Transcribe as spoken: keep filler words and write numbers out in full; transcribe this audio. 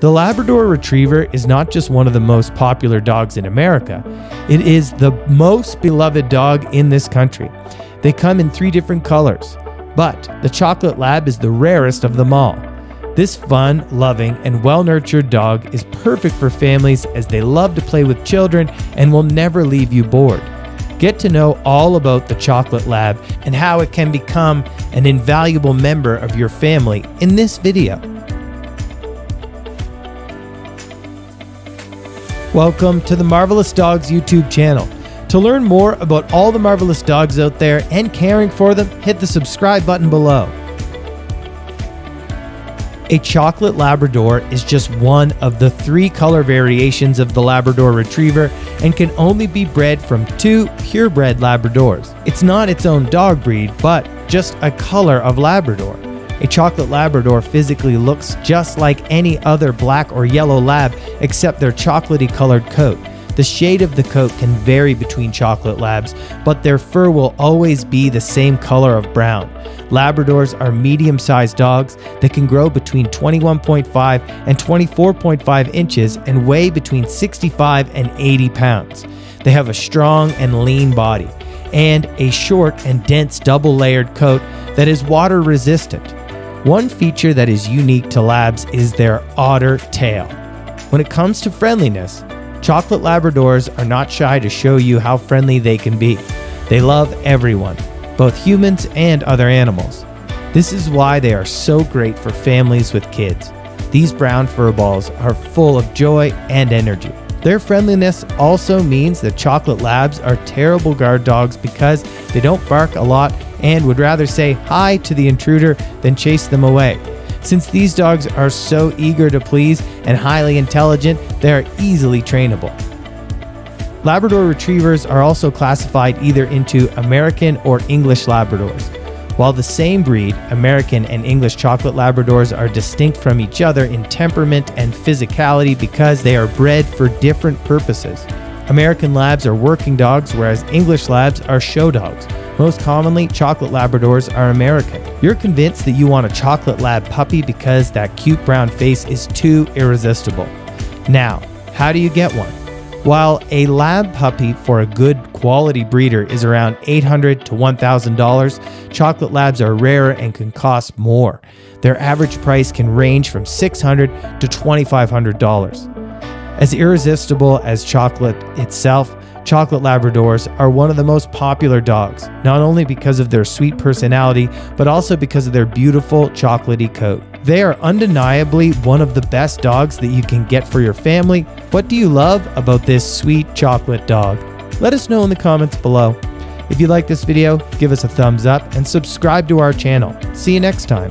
The Labrador Retriever is not just one of the most popular dogs in America, it is the most beloved dog in this country. They come in three different colors, but the chocolate lab is the rarest of them all. This fun, loving, and well-nurtured dog is perfect for families as they love to play with children and will never leave you bored. Get to know all about the chocolate lab and how it can become an invaluable member of your family in this video. Welcome to the Marvelous Dogs YouTube channel. To learn more about all the marvelous dogs out there and caring for them, hit the subscribe button below. A chocolate Labrador is just one of the three color variations of the Labrador Retriever and can only be bred from two purebred Labradors. It's not its own dog breed, but just a color of Labrador. A chocolate Labrador physically looks just like any other black or yellow lab except their chocolatey colored coat. The shade of the coat can vary between chocolate labs, but their fur will always be the same color of brown. Labradors are medium-sized dogs that can grow between twenty-one point five and twenty-four point five inches and weigh between sixty-five and eighty pounds. They have a strong and lean body and a short and dense double-layered coat that is water-resistant. One feature that is unique to labs is their otter tail. When it comes to friendliness, chocolate Labradors are not shy to show you how friendly they can be. They love everyone, both humans and other animals. This is why they are so great for families with kids. These brown fur balls are full of joy and energy. Their friendliness also means that chocolate labs are terrible guard dogs because they don't bark a lot and would rather say hi to the intruder than chase them away. Since these dogs are so eager to please and highly intelligent, they are easily trainable. Labrador Retrievers are also classified either into American or English Labradors. While the same breed, American and English chocolate Labradors are distinct from each other in temperament and physicality because they are bred for different purposes. American labs are working dogs, whereas English labs are show dogs. Most commonly, chocolate Labradors are American. You're convinced that you want a chocolate lab puppy because that cute brown face is too irresistible. Now, how do you get one? While a lab puppy for a good quality breeder is around eight hundred dollars to one thousand dollars, chocolate labs are rarer and can cost more. Their average price can range from six hundred dollars to twenty-five hundred dollars. As irresistible as chocolate itself, chocolate Labradors are one of the most popular dogs, not only because of their sweet personality, but also because of their beautiful chocolatey coat. They are undeniably one of the best dogs that you can get for your family. What do you love about this sweet chocolate dog? Let us know in the comments below. If you like this video, give us a thumbs up and subscribe to our channel. See you next time.